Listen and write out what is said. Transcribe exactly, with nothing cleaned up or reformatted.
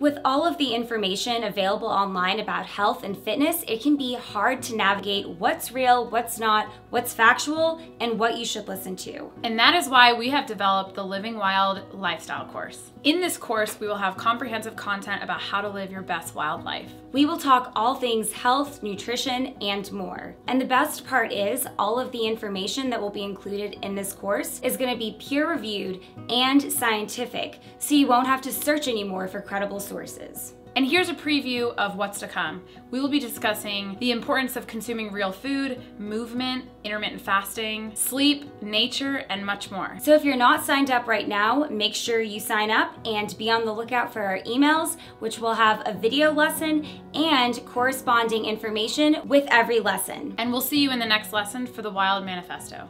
With all of the information available online about health and fitness, it can be hard to navigate what's real, what's not, what's factual, and what you should listen to. And that is why we have developed the Living Wild Lifestyle Course. In this course, we will have comprehensive content about how to live your best wild life. We will talk all things health, nutrition, and more. And the best part is, all of the information that will be included in this course is going to be peer-reviewed and scientific, so you won't have to search anymore for credible sources. And here's a preview of what's to come. We will be discussing the importance of consuming real food, movement, intermittent fasting, sleep, nature, and much more. So if you're not signed up right now, make sure you sign up and be on the lookout for our emails, which will have a video lesson and corresponding information with every lesson. And we'll see you in the next lesson for the Wild Manifesto.